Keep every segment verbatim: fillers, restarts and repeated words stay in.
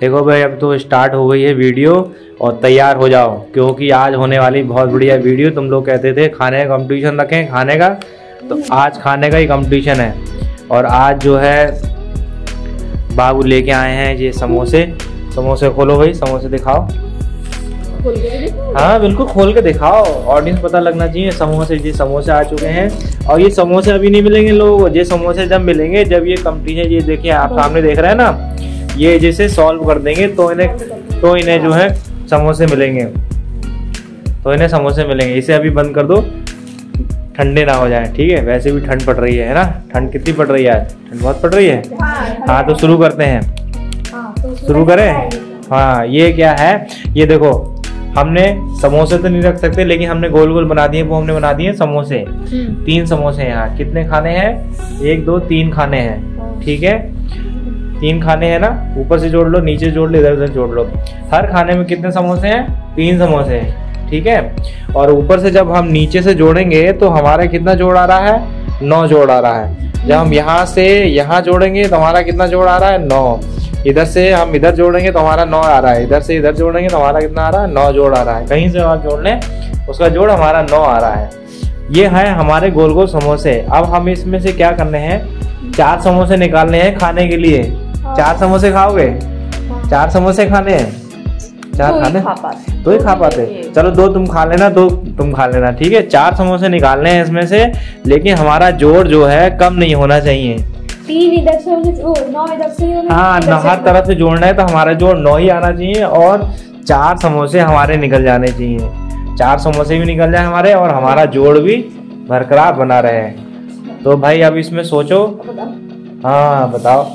देखो भाई अब तो स्टार्ट हो गई है वीडियो और तैयार हो जाओ क्योंकि आज होने वाली बहुत बढ़िया वीडियो। तुम लोग कहते थे खाने का कंपटीशन रखें, खाने का, तो आज खाने का ही कंपटीशन है। और आज जो है बाबू लेके आए हैं ये समोसे। समोसे खोलो भाई, समोसे दिखाओ। हाँ बिल्कुल खोल के दिखाओ, ऑडियंस पता लगना चाहिए। समोसे, ये समोसे आ चुके हैं और ये समोसे अभी नहीं मिलेंगे लोगों, ये समोसे जब मिलेंगे जब ये कंपटीशन, ये देखिए आप सामने देख रहे हैं ना, ये जैसे सॉल्व कर देंगे तो इन्हें तो इन्हें जो है समोसे मिलेंगे, तो इन्हें समोसे मिलेंगे। इसे अभी बंद कर दो, ठंडे ना हो जाए, ठीक है? वैसे भी ठंड पड़ रही है ना। ठंड कितनी पड़ रही है? ठंड बहुत पड़ रही है। हाँ तो शुरू करते हैं, शुरू करें। हाँ ये क्या है, ये देखो, हमने समोसे तो नहीं रख सकते लेकिन हमने गोल गोल बना दिए, वो हमने बना दिए समोसे। तीन समोसे हैं। यहाँ कितने खाने हैं? एक दो तीन खाने हैं, ठीक है? तीन खाने हैं ना, ऊपर से जोड़ लो, नीचे जोड़ लो, इधर उधर जोड़ लो। हर खाने में कितने समोसे हैं? तीन समोसे हैं, ठीक है? और ऊपर से जब हम नीचे से जोड़ेंगे तो हमारा कितना जोड़ आ रहा है? नौ जोड़ आ रहा है। जब हम यहाँ से यहाँ जोड़ेंगे तो हमारा कितना जोड़ आ रहा है? नौ। इधर से हम इधर जोड़ेंगे तो हमारा नौ आ रहा है। इधर से इधर जोड़ेंगे तो हमारा कितना आ रहा है? नौ जोड़ आ रहा है। कहीं से और जोड़ लें, उसका जोड़ हमारा नौ आ रहा है। ये है हमारे गोल गोल समोसे। अब हम इसमें से क्या करने हैं? चार समोसे निकालने हैं खाने के लिए। चार समोसे खाओगे? चार समोसे खाने हैं? चार खाने दो ही खा पाते। चलो दो तुम खा लेना, दो तुम खा लेना, ठीक है? चार समोसे निकालने हैं इसमें से, लेकिन हमारा जोड़ जो है कम नहीं होना चाहिए। तीन इधर से, ओ, नौ इधर से। हाँ न, हर तरफ से जोड़ना है तो हमारा जोड़ नौ ही आना चाहिए और चार समोसे हमारे निकल जाने चाहिए। चार समोसे भी निकल जाए हमारे और हमारा जोड़ भी बरकरार बना रहे। तो भाई अब इसमें सोचो। हाँ बताओ,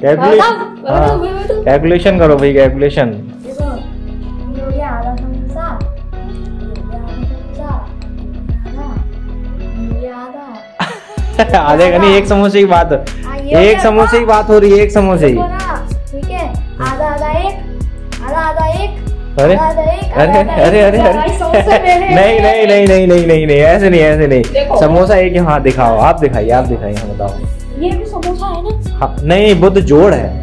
कैलकुलेशन करो भाई, कैलकुलेशन। आधे का नहीं, एक समोसे की बात, एक समोसे की बात हो रही है, एक समोसे की, ठीक है? आधा आधा एक, आधा आधा एक। अरे अरे अरे अरे नहीं नहीं नहीं नहीं नहीं नहीं नहीं ऐसे नहीं, ऐसे नहीं। समोसा एक, हाँ दिखाओ, आप दिखाइए, आप दिखाइए, हाँ बताओ। ये भी समोसा है ना? नहीं वो तो जोड़ है,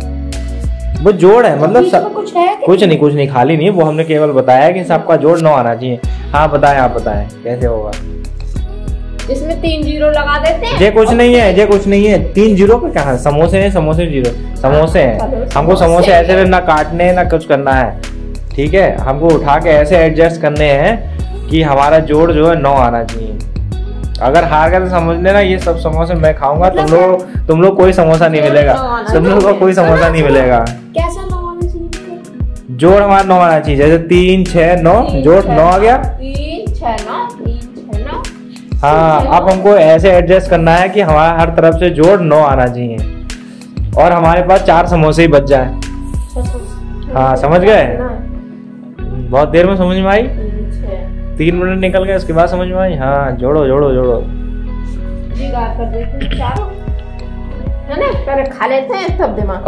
वो जोड़ है, मतलब कुछ है, कुछ नहीं, कुछ नहीं, खाली नहीं। वो हमने केवल बताया कि सबका जोड़ नौ आना चाहिए। हाँ बताएं, आप बताएं कैसे होगा? इसमें तीन जीरो लगा देते हैं। ये कुछ नहीं है, ये कुछ नहीं है। तीन जीरो पे कहाँ? समोसे है, समोसे जीरो, समोसे हैं। हमको समोसे ऐसे ना काटने ना कुछ करना है, ठीक है? हमको उठा के ऐसे एडजस्ट करने हैं कि हमारा जोड़ जो है नौ आना चाहिए। अगर हार गए तो समझ लेना ये सब समोसे मैं खाऊंगा, तुम लोग तुम लोग कोई समोसा नहीं मिलेगा, तुम लोग को कोई समोसा नहीं मिलेगा। जोड़ हमारा नौ आना चाहिए, जैसे तीन छह नौ, जोड़ नौ आ गया। हाँ अब हमको ऐसे एडजस्ट करना है कि हमारा हर तरफ से जोड़ नौ आना चाहिए और हमारे पास चार समोसे ही बच जाए। हाँ समझ गए? बहुत देर में समझ में आई, तीन मिनट निकल गए उसके बाद समझ में आई। हाँ जोड़ो जोड़ो जोड़ो है, खा लेते हैं तब दिमाग।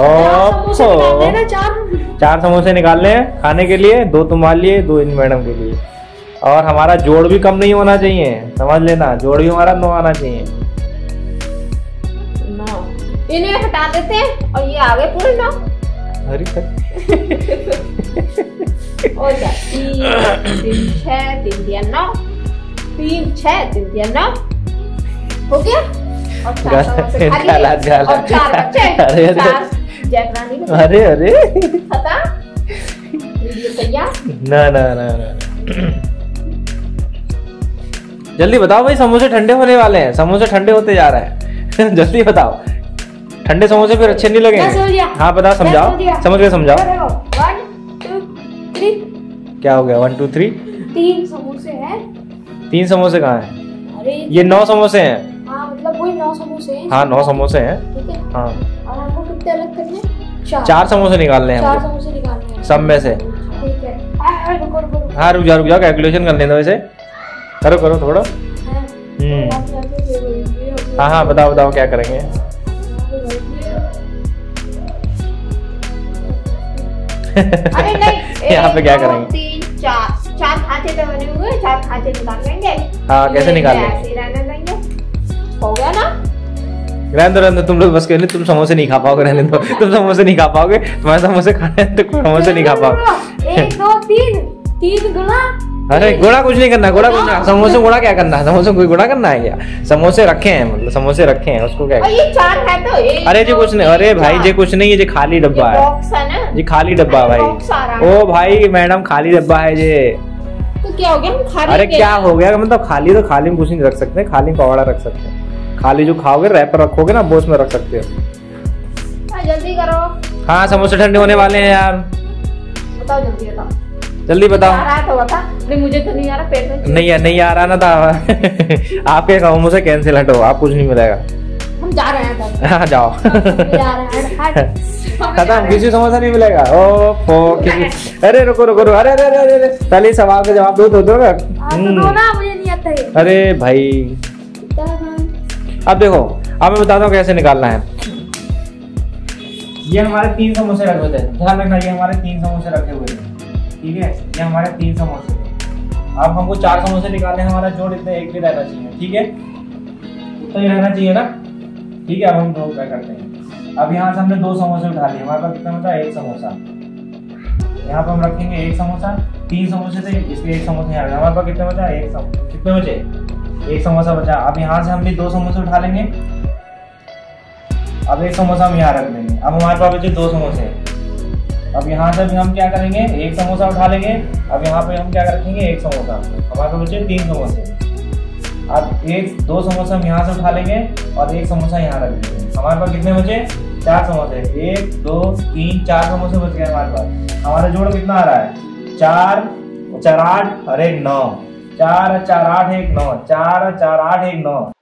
चार समोसे निकालने हैं खाने के लिए, दो तुम्हारे लिए, दो इन मैडम के लिए। और हमारा जोड़ भी कम नहीं होना चाहिए, समझ लेना। जोड़ भी हमारा नौ आना चाहिए। इन्हें हटा देते हैं और ये आगे पूरे नौ। अरे और तीन छह, तीन दिया नौ, तीन छह, तीन दिया नौ, हो गया। और चार और चार बच्चे। अरे अरे अरे ना ना ना ना जल्दी बताओ भाई, समोसे ठंडे होने वाले हैं, समोसे ठंडे होते जा रहे हैं। जल्दी बताओ, ठंडे समोसे फिर अच्छे नहीं लगेंगे। हाँ बताओ, समझाओ, समझ के समझाओ। वन टू थ्री, क्या हो गया? वन टू थ्री, तीन समोसे हैं। तीन समोसे कहाँ हैं? ये नौ समोसे हैं। हाँ मतलब वही नौ समोसे हैं। हाँ नौ समोसे हैं। हाँ और हमको कितने अलग करने? चार समोसे निकालने हैं। चार समोसे निकालने हैं सब में से, ठीक है? हाँ रुक जाओ रुक जाओ, कैलकुलेशन कर लेना। वैसे करो करो थोड़ा। हम्म हाँ हाँ बताओ बताओ क्या करेंगे। अरे नहीं यहाँ पे क्या करेंगे? तीन चार, चार खांचे तो बने हुए, चार खांचे निकाल लेंगे। हाँ कैसे निकाल लेंगे? हो गया ना, रहने दो रहने दो तुम लोग बस कर तुम समोसे नहीं खा पाओगे, रहने दो तुम समोसे नहीं खा पाओगे, तुम्हारे समोसे खाने तो समोसे नहीं खा पाओगे। एक दो तीन तीन गुना, अरे गुणा कुछ नहीं करना, गुणा कुछ नहीं, समोसे गुणा क्या करना है, समोसे कोई गुणा करना है क्या, समोसे रखे हैं मतलब समोसे रखे हैं उसको क्या, ये चार है तो एक, अरे जी कुछ नहीं, अरे भाई जी कुछ नहीं, ये खाली डब्बा है, ये खाली डब्बा है भाई, ओ भाई मैडम खाली डब्बा है ये, तो क्या हो गया खाली, अरे क्या हो गया मतलब खाली, तो खाली में कुछ नहीं रख सकते, खाली में पकौड़ा रख सकते हैं, खाली जो खाओगे रैपर रखोगे ना बोस में रख सकते हो, जल्दी करो, हाँ समोसे ठंडे होने वाले हैं यार, बताओ जल्दी बताओ जल्दी बताओ, तो बता, नहीं मुझे तो नहीं आ रहा पेट में, नहीं नहीं आ रहा ना था आपके गाँव मुझसे कैंसिल हटो, आप कुछ नहीं मिलेगा, हम जा रहे हैं, हाँ जाओ खत्म, किसी समोसा नहीं मिलेगा, ओफो किसी, अरे रुको रुको रुको, अरे अरे अरे अरे पहले सवाल का जवाब दो, दो दोगे मुझे नहीं आता है, अरे भाई अब देखो अब मैं बताता हूँ कैसे निकालना है। ये हमारे तीन समोसे रखे हुए थे, ध्यान रखना, ये हमारे तीन समोसे रखे हुए थे, ठीक है, ये हमारे तीन समोसे, अब हमको चार समोसे निकालने हैं, हमारा जोड़ इतना एक भी रहना चाहिए, ठीक है तो ये रहना चाहिए ना, ठीक है अब हम दो क्या करते हैं, अब यहाँ से हमने दो समोसे उठा लिए, हमारे पास कितना होता है एक समोसा, यहाँ पर हम रखेंगे एक समोसा, तीन समोसे थे इसलिए एक समोसा यहाँ, हमारे पास कितना बचा एक समोसा, कितने बचे एक समोसा बचा, अब यहाँ से हम भी दो समोसे उठा लेंगे, अब एक समोसा हम यहाँ रख देंगे, अब हमारे पास बचे दो समोसे, अब यहाँ से भी हम क्या करेंगे एक समोसा उठा लेंगे, अब यहाँ पे हम क्या रखेंगे एक समोसा, हमारे पास बचे तीन समोसे, अब एक दो समोसा हम यहाँ से उठा लेंगे और एक समोसा यहाँ रख देंगे, हमारे पास कितने बचे चार समोसे, एक दो तीन चार समोसे बच गए हमारे पास, हमारा जोड़ कितना आ रहा है चार चार आठ, अरे नौ, चार चार आठ एक नौ, चार चार आठ एक नौ,